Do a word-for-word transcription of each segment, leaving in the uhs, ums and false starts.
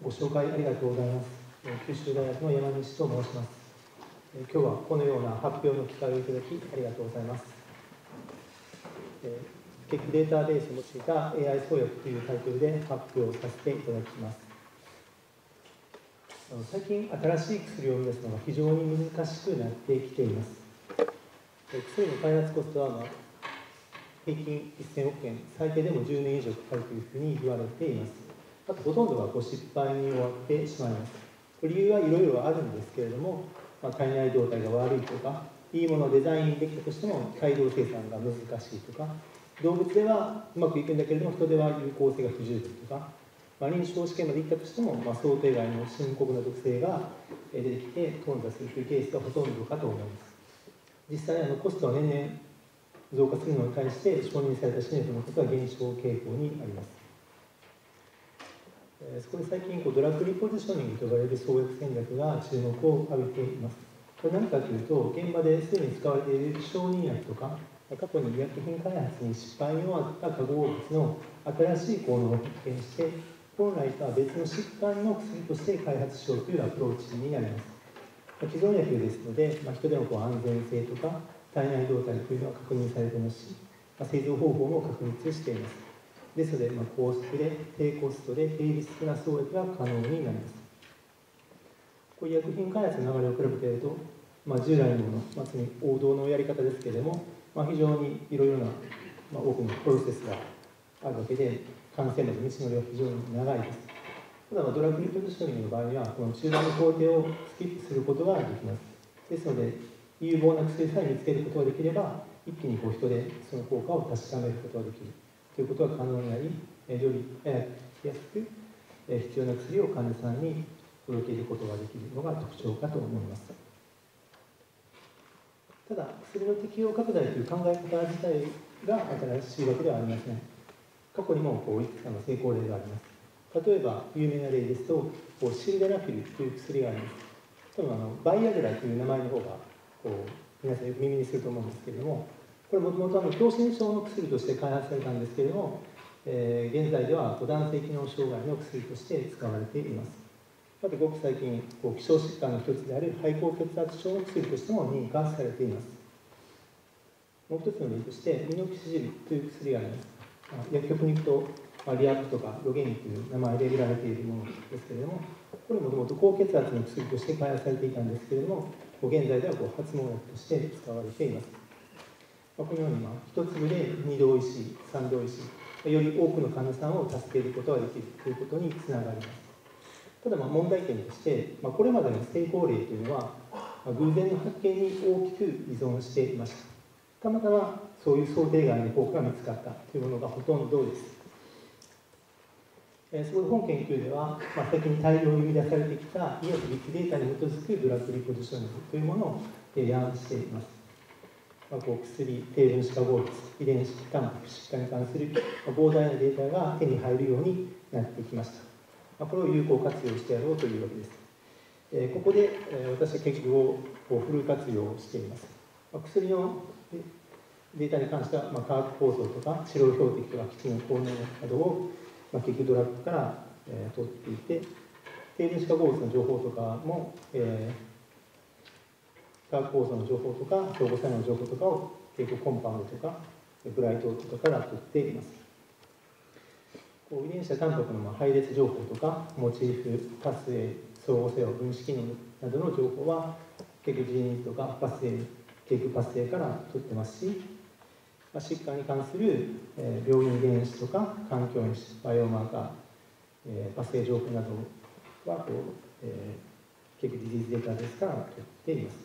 ご紹介ありがとうございます。九州大学の山西と申します。今日はこのような発表の機会をいただきありがとうございます。血液データベースを用いた エーアイ 創薬というタイトルで発表させていただきます。最近、新しい薬を生み出すのが非常に難しくなってきています。薬の開発コストは平均せんおくえん、最低でもじゅうねんいじょうかかるというふうに言われています。あとほとんどがご失敗に終わってしまいます。理由はいろいろあるんですけれども、まあ、体内動態が悪いとか、いいものをデザインできたとしても大量生産が難しいとか、動物ではうまくいくんだけれども人では有効性が不十分とか、まあ、臨床試験までいったとしても、まあ、想定外の深刻な毒性が出てきて頓挫するというケースがほとんどかと思います。実際、あのコストは年々増加するのに対して承認された新薬の数は減少傾向にあります。えー、そこで最近こうドラッグリポジショニングと呼ばれる創薬戦略が注目を浴びています。これ何かというと、現場ですでに使われている承認薬とか過去に医薬品開発に失敗に終わった化合物の新しい効能を発見して、本来とは別の疾患の薬として開発しようというアプローチになります。既存薬ですので、まあ、人でのこう安全性とか体内動態というのは確認されてますし、製造方法も確立しています。ですので、まあ、高速で、低コストで、低リスクな創薬が可能になります。こういう医薬品開発の流れを比べてやると、まあ、従来のもの、まあ、王道のやり方ですけれども、まあ、非常にいろいろな、まあ、多くのプロセスがあるわけで、感染までの道のりは非常に長いです。ただ、ドラッグリポジショニングの場合は、この中盤の工程をスキップすることができます。ですので、有望な薬さえ見つけることができれば、一気にこう人でその効果を確かめることができるということが可能になり、より早く、安く必要な薬を患者さんに届けることができるのが特徴かと思います。ただ、薬の適用拡大という考え方自体が新しいわけではありません。過去にもこういくつかの成功例があります。例えば、有名な例ですと、シルデナフィルという薬があります。多分あのバイアグラという名前の方がこう皆さんよく耳にすると思うんですけれども、これもともと狭心症の薬として開発されたんですけれども、えー、現在では男性機能障害の薬として使われています。また、ごく最近、こう希少疾患の一つである肺高血圧症の薬としても認可されています。もう一つの例として、ミノキシジルという薬があります。薬局に行くとリアクとかロゲインという名前で売られているものですけれども、これもともと高血圧の薬として開発されていたんですけれども、現在ではこう発毛薬として使われています。このように、まあ、一粒で二度おいしい、三度おいしい、より多くの患者さんを助けることができるということにつながります。ただ、まあ問題点として、まあ、これまでの成功例というのは、まあ、偶然の発見に大きく依存していました。たまたまそういう想定外の効果が見つかったというものがほとんどです。そこで本研究では、まあ、先に大量に生み出されてきた医薬力データに基づくドラッグリポジショニングというものを提案しています。まあ、こう薬、低分子化合物、遺伝子、タンパク疾患に関する膨大なデータが手に入るようになってきました。まあ、これを有効活用してやろうというわけです。えー、ここで、えー、私は結局をフル活用しています。まあ、薬のデータに関しては、まあ、化学構造とか治療標的とか基地の効能などをまあ、結局ドラッグから、えー、取っていて、低分子化合物の情報とかも、えー、化学構造の情報とか相互作用の情報とかを結局コンパウンドとかブライトとかから取っています。こう遺伝子やタンパクのまあ配列情報とかモチーフ、パスA、相互作用、分子機能などの情報は結局 ジーに とかパスA、結局パスAから取ってますし、疾患に関する病院原因子とか環境因子、バイオマーカー、パスウェイ情報などはこう、えー、結局ディジーズデータですから取っています。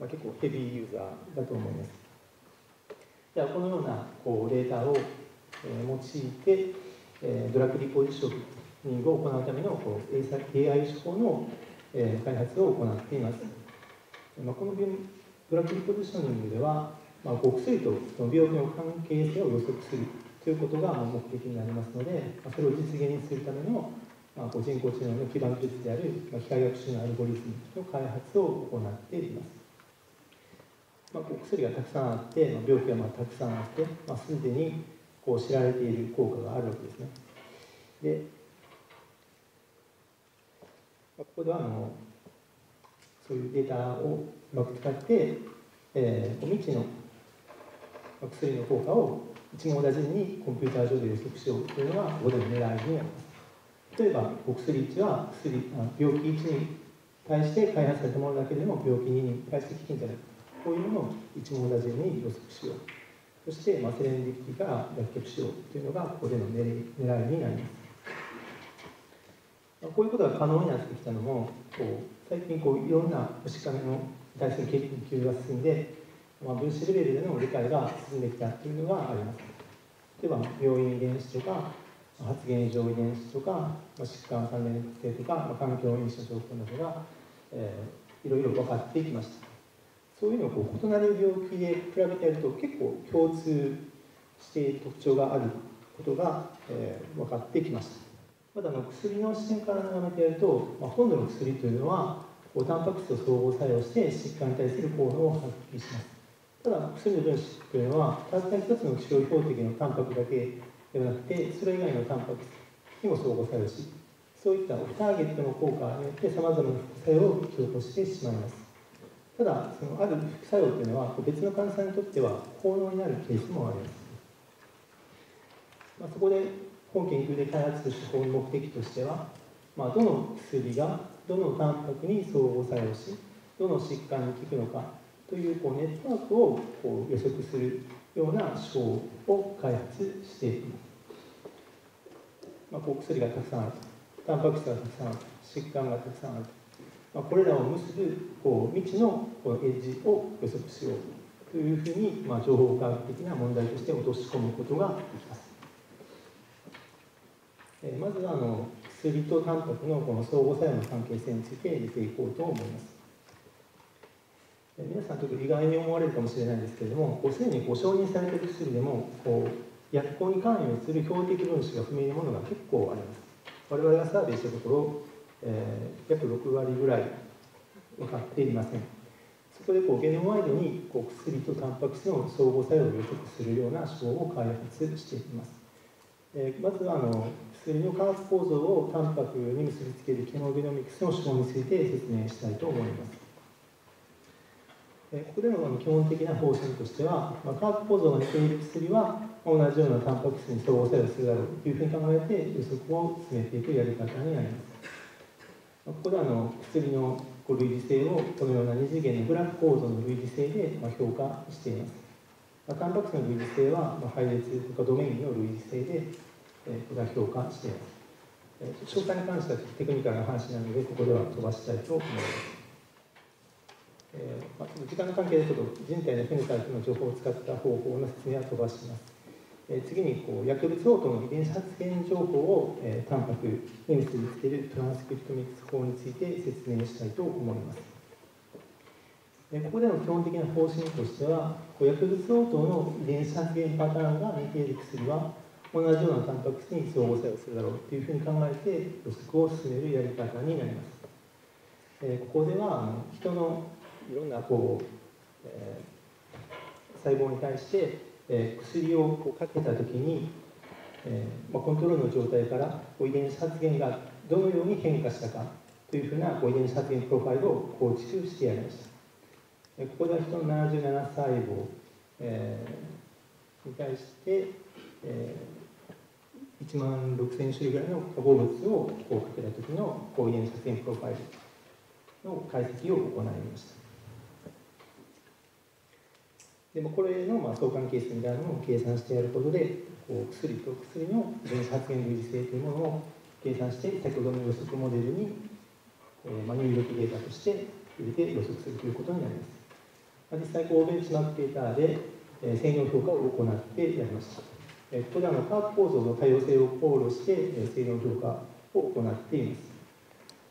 まあ、結構ヘビーユーザーだと思います。では、このようなこうデータを用いてドラッグリポジショニングを行うためのこう エーアイ 手法の開発を行っています。まあ、このドラッグリポジショニングではまあ、薬と病気の関係性を予測するということが目的になりますので、それを実現するための人工知能の基盤技術である機械学習のアルゴリズムの開発を行っています。まあ、薬がたくさんあって、病気がまあたくさんあって、まあ、すでにこう知られている効果があるわけですね。で、ここではあのそういうデータをうまく使って、えー、未知の薬の効果を一網打尽にコンピューター上で予測しようというのがここでの狙いであります。例えばお薬いちは薬病気いちに対して開発されたものだけでも病気にに対して効くんじゃないか、こういうものを一網打尽に予測しよう、そしてセレンディピティから脱却しようというのがここでの狙いになります。こういうことが可能になってきたのも、こう最近こういろんな疾患の対する研究が進んで、まあ、分子レベルでの理解が進んできたというのがあります。例えば病院遺伝子とか発現異常遺伝子とか、まあ、疾患関連性とか、まあ、環境因子の情報などが、えー、いろいろ分かってきました。そういうのをこう異なる病気で比べてやると結構共通して特徴があることが、えー、分かってきました。まだの薬の視点から眺めてやると、まあ、本土の薬というのはこうタンパク質を総合作用して疾患に対する効果を発揮します。ただ薬の分子というのはたった一つの治療標的のタンパクだけではなくて、それ以外のタンパク質にも総合作用し、そういったオフターゲットの効果によってさまざまな副作用を引き起こしてしまいます。ただそのある副作用というのは別の患者さんにとっては効能になるケースもあります。まあ、そこで本研究で開発する手法の目的としては、まあ、どの薬がどのタンパクに相互作用し、どの疾患に効くのかという、こうネットワークをこう予測するような手法を開発しています。まあ、こう薬がたくさんある、タンパク質がたくさんある、疾患がたくさんある、まあ、これらを結ぶこう未知のこのエッジを予測しようというふうに、まあ、情報科学的な問題として落とし込むことができます。まずはあの薬とタンパクのこの相互作用の関係性について見ていこうと思います。皆さんちょっと意外に思われるかもしれないんですけれども、すでにこう承認されている薬でもこう薬効に関与する標的分子が不明なものが結構あります。我々がサービスしたところ、えー、約ろくわりぐらい分かっていません。そこでこうゲノムワイドにこう薬とタンパク質の相互作用を予測するような手法を開発しています。えー、まずはあの薬の化学構造をタンパクに結びつけるケモゲノミクスの手法について説明したいと思います。えー、ここでの基本的な方針としては、まあ、化学構造が似ている薬は同じようなタンパク質に相互作用するだろうというふうに考えて予測を進めていくやり方になります。ここであの薬の類似性をこのような二次元のグラフ構造の類似性で評価しています。タンパク質の類似性は配列とかドメインの類似性で評価しています。詳細に関してはテクニカルな話なのでここでは飛ばしたいと思います。えーまあ、時間の関係でちょっと人体のフェノタイプの情報を使った方法の説明は飛ばします。えー、次にこう薬物応答の遺伝子発現情報を、えー、タンパクに結びつけるトランスクリプトミックス法について説明したいと思います。ここでの基本的な方針としては、薬物応答の遺伝子発現パターンが似ている薬は同じようなタンパク質に相互作用するだろうというふうに考えて予測を進めるやり方になります。ここでは人のいろんなこう、えー、細胞に対して、えー、薬をこうかけた時に、えーまあ、コントロールの状態から遺伝子発現がどのように変化したかというふうなこう遺伝子発現プロファイルを構築してやりました。ここでは人のななじゅうなな細胞、えー、に対して、えー、いちまんろくせん種類ぐらいの化合物をこうかけた時の遺伝子発現プロファイルの解析を行いました。でもこれのまあ相関係数みたいなものを計算してやることで、こう薬と薬の遺伝子発現類似性というものを計算して、先ほどの予測モデルに、えーまあ、入力データとして入れて予測するということになります。実際、こうベンチマークデータで専用評価を行ってやりました。ここでは化学構造の多様性を考慮して専用評価を行っていま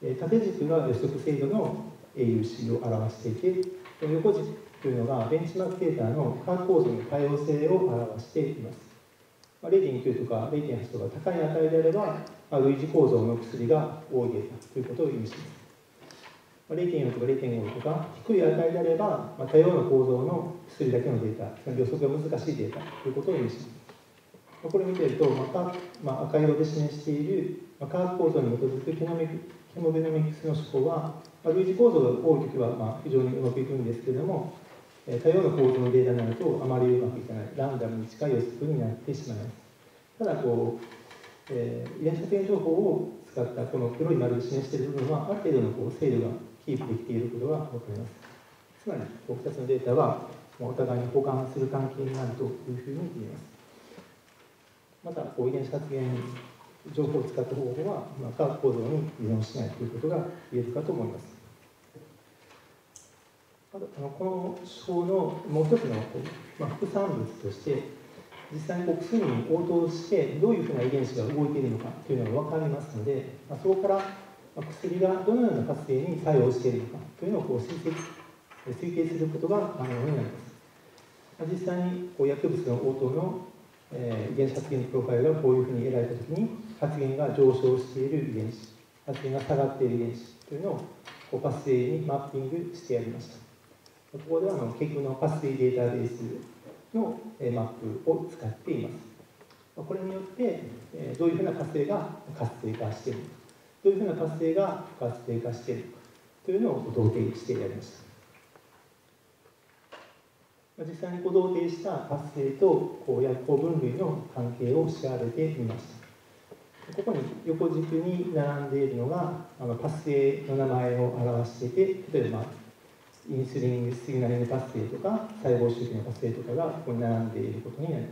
す。縦軸が予測精度の エーユーシー を表していて、横軸というのがベンチマークデータの化学構造の多様性を表しています。 れいてんきゅう とか れいてんはち とか高い値であれば類似構造の薬が多いデータということを意味します。れいてんよん とか れいてんご とか低い値であれば多様な構造の薬だけのデータ、予測が難しいデータということを意味します。これを見ていると、また、まあ、赤色で示している化学構造に基づくケノミヘモダイナミクスの手法は、まあ、類似構造が大きくはまあ非常にうまくいくんですけども、多様な構造のデータになるとあまりうまくいかない、ランダムに近い予測になってしまいます。ただこう、えー、遺伝射線情報を使ったこの黒い丸で示している部分はある程度のこう精度がキープできていることが分かります。つまりこうふたつのデータはお互いに補完する関係になるというふうに言えます。またこう遺伝子発現情報を使った方法は、まあ、化学構造に依存しないということが言えるかと思います。またこの手法のもう一つの、まあ、副産物として実際にこう薬に応答してどういうふうな遺伝子が動いているのかというのが分かりますので、まあ、そこから薬がどのような活性に作用しているのかというのをこう推定推定することが可能になります。実際にこう薬物の応答のえー、遺伝子発現のプロファイルがこういうふうに得られたときに、発現が上昇している遺伝子、発現が下がっている遺伝子というのをこうパスウェイにマッピングしてやりました。ここではあの結局のパスウェイデータベースの、えー、マップを使っています。これによって、えー、どういうふうな活性が活性化しているのか、どういうふうな活性が活性化しているのかというのを同定してやりました。実際に同定した活性と薬効分類の関係を調べてみました。ここに横軸に並んでいるのが活性の名前を表していて、例えばインスリンシグナリング活性とか細胞周期の活性とかがここに並んでいることになり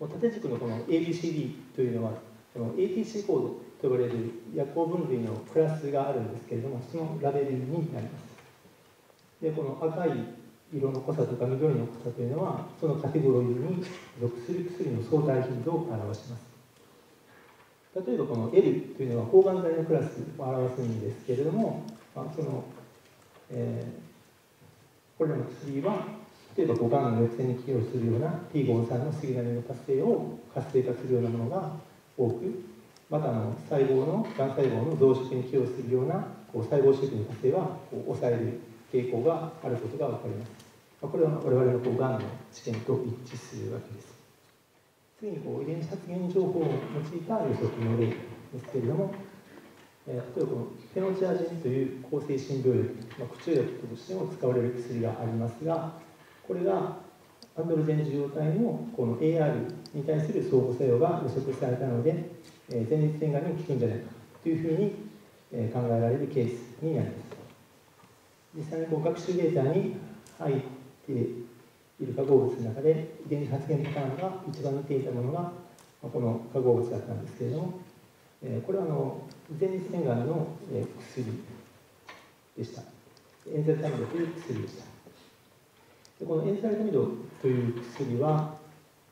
ます。縦軸のこの エービーシーディー というのは エーティーシー コードと呼ばれる薬効分類のクラスがあるんですけれども、そのラベルになります。でこの赤い色の濃さとか緑の濃さというのはそのカテゴロリーに属する薬の相対頻度を表します。例えばこの エル というのは抗がん剤のクラスを表すんですけれども、まあそのえー、これらの薬は例えばがんの抑制に寄与するような ティーごじゅうさん のシグナリング活性を活性化するようなものが多く、またあの細胞のがん細胞の増殖に寄与するようなこう細胞周期の活性はこう抑える傾向があることが分かります。これは我々のこうがんの知見と一致するわけです。次にこう遺伝子発現情報を用いた予測の例ですけれども、えー、例えばこのフェノチアジンという抗精神病薬、まあ、駆除薬としても使われる薬がありますが、これがアンドロジェン受容体のこの エーアール に対する相互作用が予測されたので、えー、前立腺がんに効くんじゃないかというふうに、えー、考えられるケースになります。実際にこう学習データに入っている化合物の中で遺伝子発現パターンが一番似ていたものがこの化合物だったんですけれども、これはあの前立腺がんの薬でした。エンザルタミドという薬でした。このエンザルタミドという薬は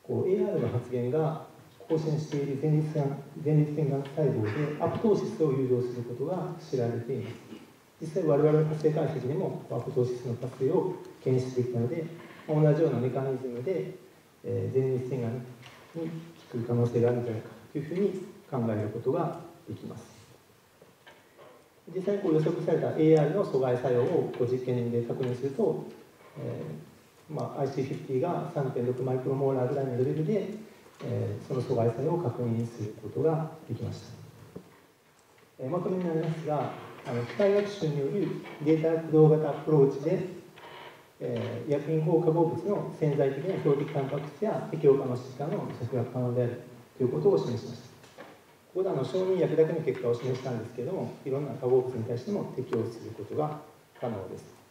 こう エーアール の発現が更新している前立腺、前立腺がん細胞でアプトーシスを誘導することが知られています。実際我々の活性解析でもアプトーシスの活性を検出できたので、同じようなメカニズムで前立腺がんに効く可能性があるんじゃないかというふうに考えることができます。実際にこう予測された エーアール の阻害作用を実験で確認すると、えーまあ、アイシーごじゅう が さんてんろく マイクロモーラーぐらいのレベルで、えー、その阻害作用を確認することができました。まとめになりますが、あの機械学習によるデータ駆動型アプローチで、えー、薬品法化合物の潜在的な標的タンパク質や適応可能疾患の予測が可能であるということを示しました。ここであの承認薬だけの結果を示したんですけれども、いろんな化合物に対しても適応することが可能です。